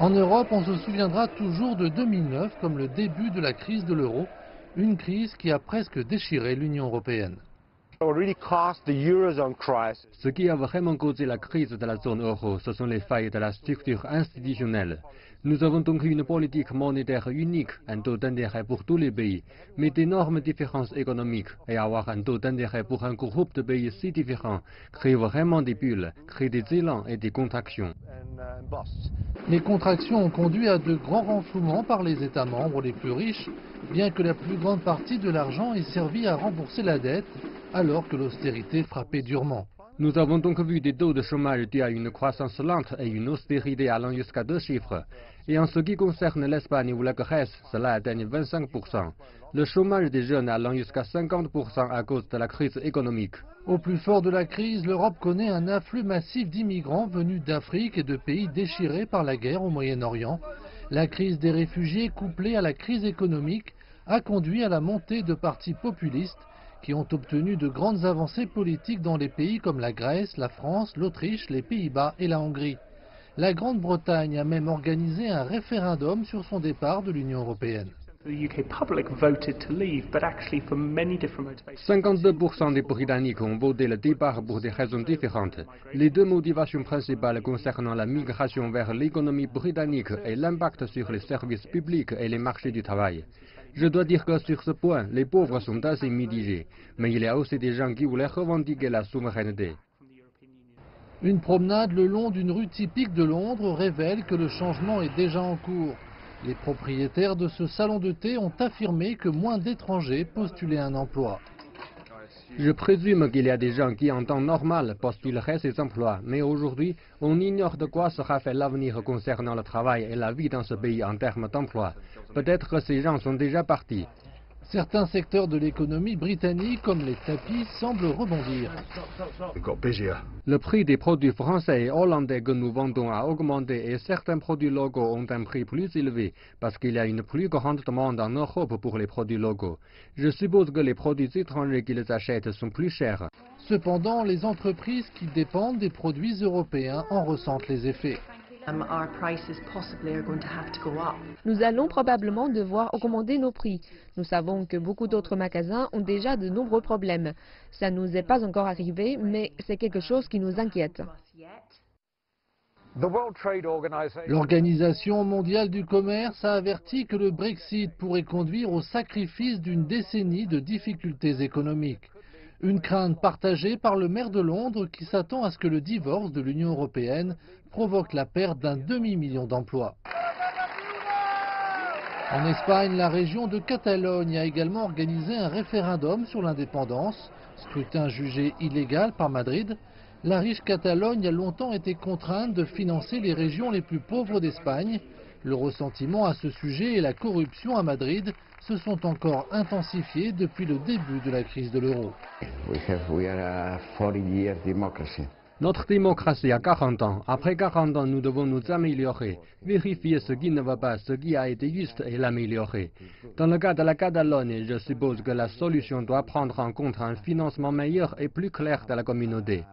En Europe, on se souviendra toujours de 2009 comme le début de la crise de l'euro, une crise qui a presque déchiré l'Union européenne. Ce qui a vraiment causé la crise de la zone euro, ce sont les failles de la structure institutionnelle. Nous avons donc une politique monétaire unique, un taux d'intérêt pour tous les pays, mais d'énormes différences économiques. Et avoir un taux d'intérêt pour un groupe de pays si différents crée vraiment des bulles, crée des élans et des contractions. Les contractions ont conduit à de grands renflouements par les États membres les plus riches, bien que la plus grande partie de l'argent ait servi à rembourser la dette, alors que l'austérité frappait durement. Nous avons donc vu des taux de chômage dus à une croissance lente et une austérité allant jusqu'à 2 chiffres. Et en ce qui concerne l'Espagne ou la Grèce, cela atteint 25%. Le chômage des jeunes allant jusqu'à 50% à cause de la crise économique. Au plus fort de la crise, l'Europe connaît un afflux massif d'immigrants venus d'Afrique et de pays déchirés par la guerre au Moyen-Orient. La crise des réfugiés, couplée à la crise économique, a conduit à la montée de partis populistes qui ont obtenu de grandes avancées politiques dans les pays comme la Grèce, la France, l'Autriche, les Pays-Bas et la Hongrie. La Grande-Bretagne a même organisé un référendum sur son départ de l'Union européenne. 52% des Britanniques ont voté le départ pour des raisons différentes. Les deux motivations principales concernant la migration vers l'économie britannique et l'impact sur les services publics et les marchés du travail. Je dois dire que sur ce point, les pauvres sont assez mitigés, mais il y a aussi des gens qui voulaient revendiquer la souveraineté. Une promenade le long d'une rue typique de Londres révèle que le changement est déjà en cours. Les propriétaires de ce salon de thé ont affirmé que moins d'étrangers postulaient un emploi. Je présume qu'il y a des gens qui, en temps normal, postuleraient ces emplois, mais aujourd'hui, on ignore de quoi sera fait l'avenir concernant le travail et la vie dans ce pays en termes d'emploi. Peut-être que ces gens sont déjà partis. Certains secteurs de l'économie britannique, comme les tapis, semblent rebondir. Le prix des produits français et hollandais que nous vendons a augmenté et certains produits locaux ont un prix plus élevé parce qu'il y a une plus grande demande en Europe pour les produits locaux. Je suppose que les produits étrangers qu'ils achètent sont plus chers. Cependant, les entreprises qui dépendent des produits européens en ressentent les effets. Nous allons probablement devoir augmenter nos prix. Nous savons que beaucoup d'autres magasins ont déjà de nombreux problèmes. Ça ne nous est pas encore arrivé, mais c'est quelque chose qui nous inquiète. L'Organisation mondiale du commerce a averti que le Brexit pourrait conduire au sacrifice d'une décennie de difficultés économiques. Une crainte partagée par le maire de Londres qui s'attend à ce que le divorce de l'Union européenne provoque la perte d'un demi-million d'emplois. En Espagne, la région de Catalogne a également organisé un référendum sur l'indépendance, scrutin jugé illégal par Madrid. La riche Catalogne a longtemps été contrainte de financer les régions les plus pauvres d'Espagne. Le ressentiment à ce sujet et la corruption à Madrid se sont encore intensifiés depuis le début de la crise de l'euro. Notre démocratie a 40 ans. Après 40 ans, nous devons nous améliorer, vérifier ce qui ne va pas, ce qui a été juste et l'améliorer. Dans le cas de la Catalogne, je suppose que la solution doit prendre en compte un financement meilleur et plus clair de la communauté.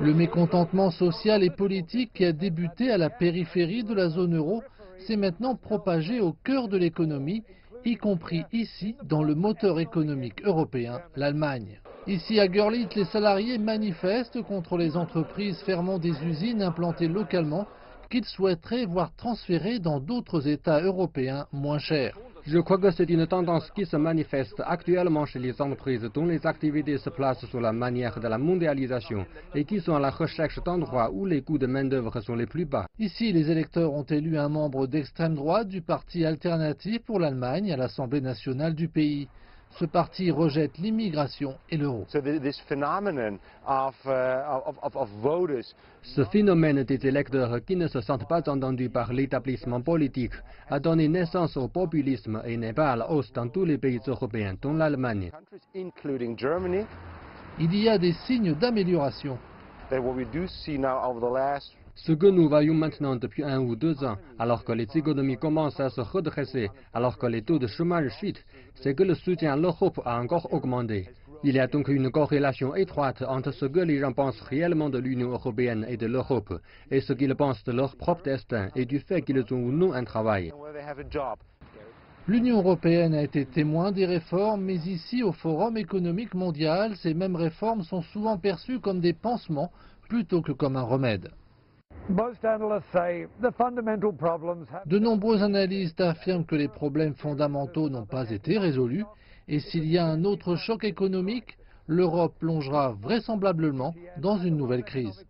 Le mécontentement social et politique qui a débuté à la périphérie de la zone euro s'est maintenant propagé au cœur de l'économie, y compris ici, dans le moteur économique européen, l'Allemagne. Ici à Görlitz, les salariés manifestent contre les entreprises fermant des usines implantées localement qu'ils souhaiteraient voir transférées dans d'autres États européens moins chers. Je crois que c'est une tendance qui se manifeste actuellement chez les entreprises dont les activités se placent sur la manière de la mondialisation et qui sont à la recherche d'endroits où les coûts de main-d'œuvre sont les plus bas. Ici, les électeurs ont élu un membre d'extrême droite du parti alternatif pour l'Allemagne à l'Assemblée nationale du pays. Ce parti rejette l'immigration et l'euro. Ce phénomène des électeurs qui ne se sentent pas entendus par l'établissement politique a donné naissance au populisme et n'est pas à la hausse dans tous les pays européens, dont l'Allemagne. Il y a des signes d'amélioration. Ce que nous voyons maintenant depuis 1 ou 2 ans, alors que les économies commencent à se redresser, alors que les taux de chômage chutent, c'est que le soutien à l'Europe a encore augmenté. Il y a donc une corrélation étroite entre ce que les gens pensent réellement de l'Union européenne et de l'Europe, et ce qu'ils pensent de leur propre destin et du fait qu'ils ont ou non un travail. L'Union européenne a été témoin des réformes, mais ici, au Forum économique mondial, ces mêmes réformes sont souvent perçues comme des pansements plutôt que comme un remède. De nombreux analystes affirment que les problèmes fondamentaux n'ont pas été résolus, et s'il y a un autre choc économique, l'Europe plongera vraisemblablement dans une nouvelle crise.